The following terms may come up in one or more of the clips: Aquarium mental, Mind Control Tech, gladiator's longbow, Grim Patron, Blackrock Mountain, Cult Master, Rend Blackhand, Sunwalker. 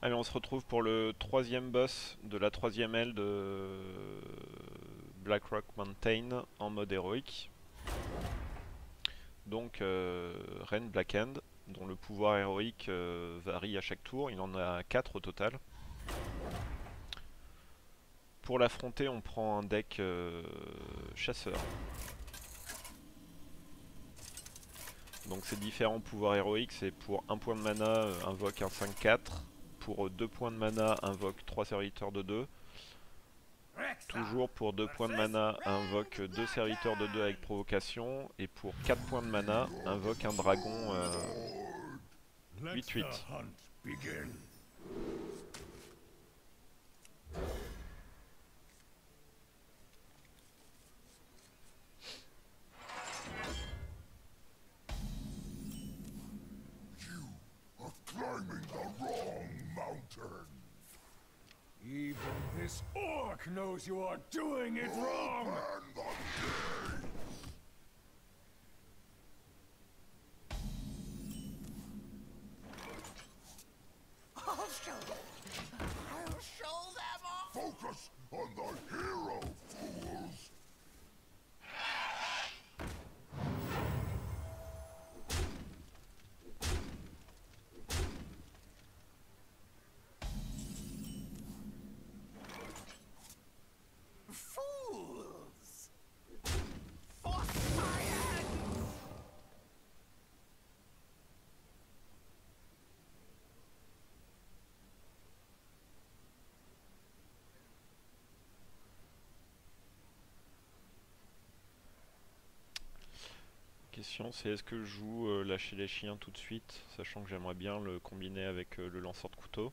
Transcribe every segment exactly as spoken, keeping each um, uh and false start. Allez, on se retrouve pour le troisième boss de la troisième aile de Blackrock Mountain en mode héroïque. Donc euh, Rend Blackhand, dont le pouvoir héroïque euh, varie à chaque tour, il en a quatre au total. Pour l'affronter, on prend un deck euh, chasseur. Donc ces différents pouvoirs héroïques, c'est pour un point de mana, euh, invoque un cinq quatre. Pour deux points de mana, invoque trois serviteurs de deux. Toujours pour deux points de mana, invoque deux serviteurs de deux avec provocation. Et pour quatre points de mana, invoque un dragon euh, huit huit. C'est est-ce que je joue euh, lâcher les chiens tout de suite, sachant que j'aimerais bien le combiner avec euh, le lanceur de couteau.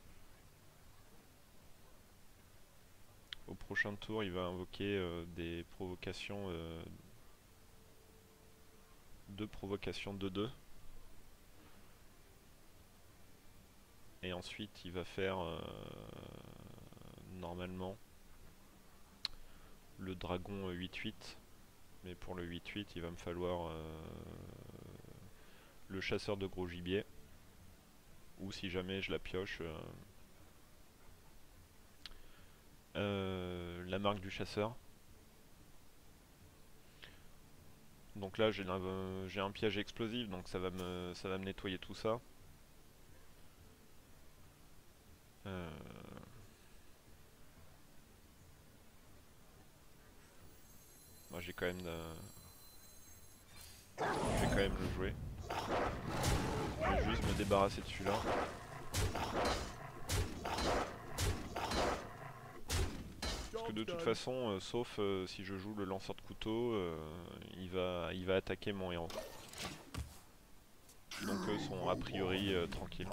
Au prochain tour, il va invoquer euh, des provocations, euh, deux provocations de deux. Et ensuite, il va faire euh, normalement le dragon huit huit. Mais pour le huit huit, il va me falloir euh, le chasseur de gros gibier. Ou si jamais je la pioche, euh, euh, la marque du chasseur. Donc là, j'ai euh, un piège explosif, donc ça va me, ça va me nettoyer tout ça. Euh, J'ai quand même de... je vais quand même le jouer. Je vais juste me débarrasser de celui-là. Parce que de toute façon, euh, sauf euh, si je joue le lanceur de couteau, euh, il va, il va attaquer mon héros. Donc eux sont a priori euh, tranquilles.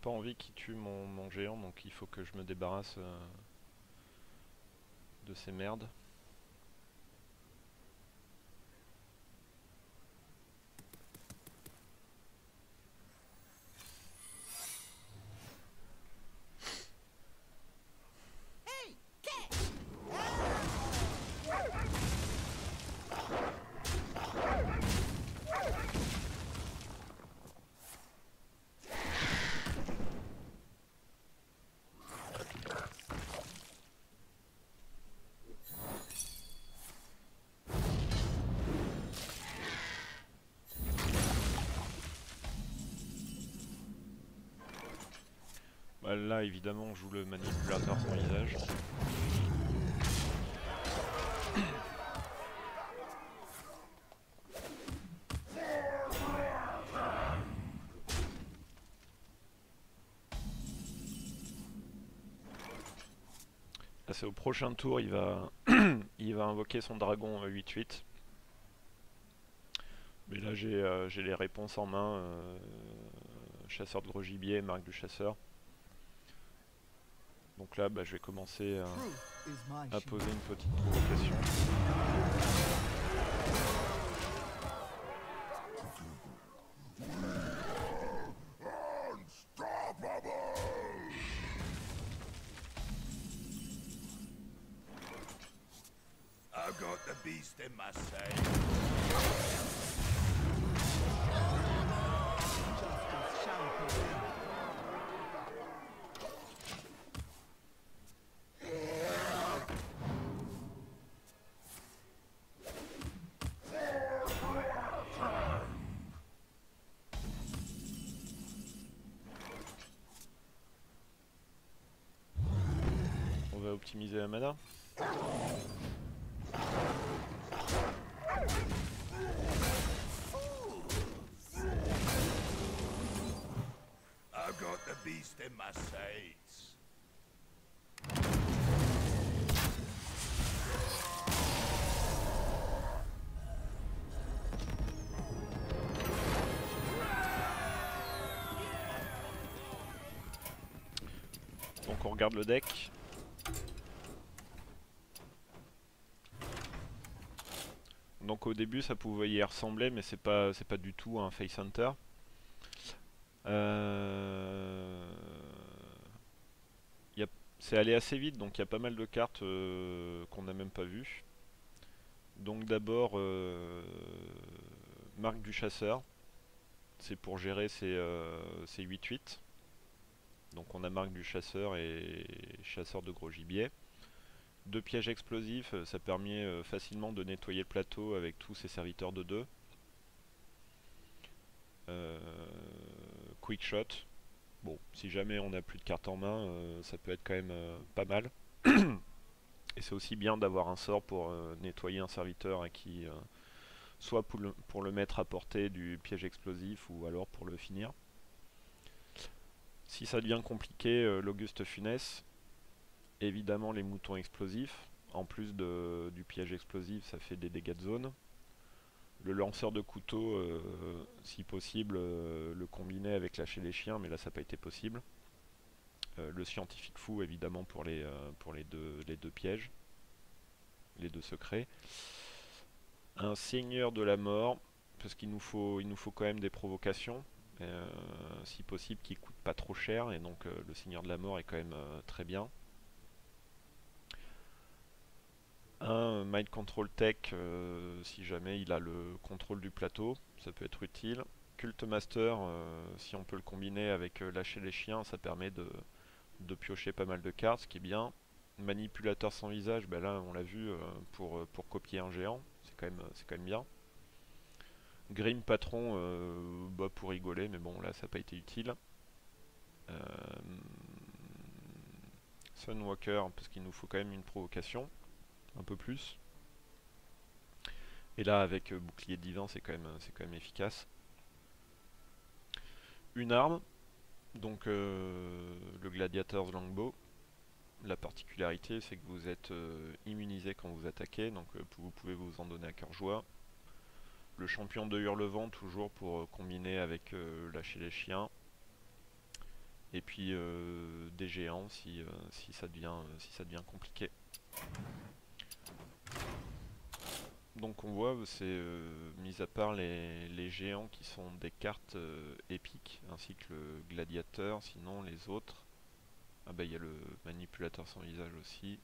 Pas envie qu'il tue mon, mon géant, donc il faut que je me débarrasse euh, de ces merdes. là évidemment on joue le manipulateur sans visage. Là c'est au prochain tour, il va, il va invoquer son dragon huit huit. Mais là j'ai euh, les réponses en main, euh, chasseur de gros gibier, marque du chasseur. Donc là bah, je vais commencer euh, à poser une petite provocation. I've got the beast in my sight. On va optimiser la mana. Donc on regarde le deck. Donc au début ça pouvait y ressembler, mais c'est pas c'est pas du tout un face hunter. Euh... C'est allé assez vite, donc il y a pas mal de cartes euh, qu'on n'a même pas vues. Donc d'abord, euh, marque du chasseur, c'est pour gérer ces euh, huit huit. Donc on a marque du chasseur et chasseur de gros gibier. Deux pièges explosifs, ça permet euh, facilement de nettoyer le plateau avec tous ses serviteurs de deux. Euh, quick shot. Bon, si jamais on n'a plus de cartes en main, euh, ça peut être quand même euh, pas mal. Et c'est aussi bien d'avoir un sort pour euh, nettoyer un serviteur à qui, euh, soit pour le, pour le mettre à portée du piège explosif ou alors pour le finir. Si ça devient compliqué, euh, l'Auguste Funès, évidemment les moutons explosifs, en plus de, du piège explosif ça fait des dégâts de zone. Le lanceur de couteau, euh, si possible, euh, le combiner avec lâcher les chiens, mais là ça n'a pas été possible. Euh, le scientifique fou, évidemment, pour les, euh, pour les, deux, les deux pièges, les deux secrets. Un seigneur de la mort, parce qu'il nous faut, il nous faut quand même des provocations, euh, si possible, qui ne coûtent pas trop cher, et donc euh, le seigneur de la mort est quand même euh, très bien. Un Mind Control Tech, euh, si jamais il a le contrôle du plateau, ça peut être utile. Cult Master, euh, si on peut le combiner avec euh, lâcher les chiens, ça permet de, de piocher pas mal de cartes, ce qui est bien. Manipulateur sans visage, ben là on l'a vu, euh, pour, pour copier un géant, c'est quand même, c'est quand même bien. Grim Patron, euh, bah pour rigoler, mais bon là ça n'a pas été utile. Euh, Sunwalker, parce qu'il nous faut quand même une provocation. Un peu plus. Et là avec euh, bouclier divin c'est quand même c'est quand même efficace. Une arme, donc euh, le gladiator's longbow. La particularité c'est que vous êtes euh, immunisé quand vous attaquez, donc euh, vous pouvez vous en donner à cœur joie. Le champion de hurlevent, toujours pour euh, combiner avec euh, lâcher les chiens. Et puis euh, des géants si, euh, si ça devient euh, si ça devient compliqué. Donc on voit, c'est euh, mis à part les, les géants qui sont des cartes euh, épiques, ainsi que le gladiateur, sinon les autres. Ah bah il y a le manipulateur sans visage aussi.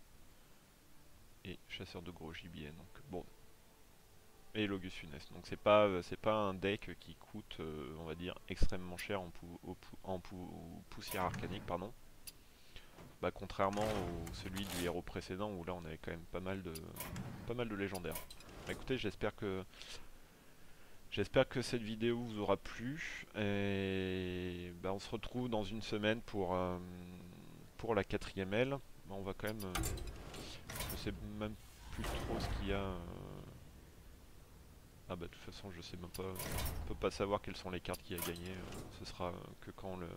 Et chasseur de gros gibier, donc bon. Et l'Auguste Funès. Donc c'est pas euh, c'est pas un deck qui coûte, euh, on va dire, extrêmement cher en, pou en pou poussière arcanique, pardon. Bah contrairement au celui du héros précédent où là on avait quand même pas mal de pas mal de légendaires. Écoutez, j'espère que j'espère que cette vidéo vous aura plu, et bah on se retrouve dans une semaine pour euh, pour la quatrième aile. Bah, on va quand même... Euh, je sais même plus trop ce qu'il y a... Euh... Ah bah de toute façon je sais même pas... On peut pas savoir quelles sont les cartes qu'il y a gagnées. Euh, ce sera que quand le...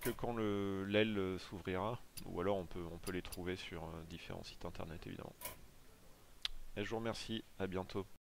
que quand le l'aile s'ouvrira, ou alors on peut on peut les trouver sur différents sites internet évidemment. Et je vous remercie, à bientôt.